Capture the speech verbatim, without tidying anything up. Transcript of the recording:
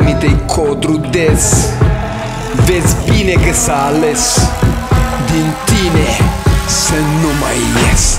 moștenitei codrudez. Vezi bine că s-a ales din tine să nu mai ies.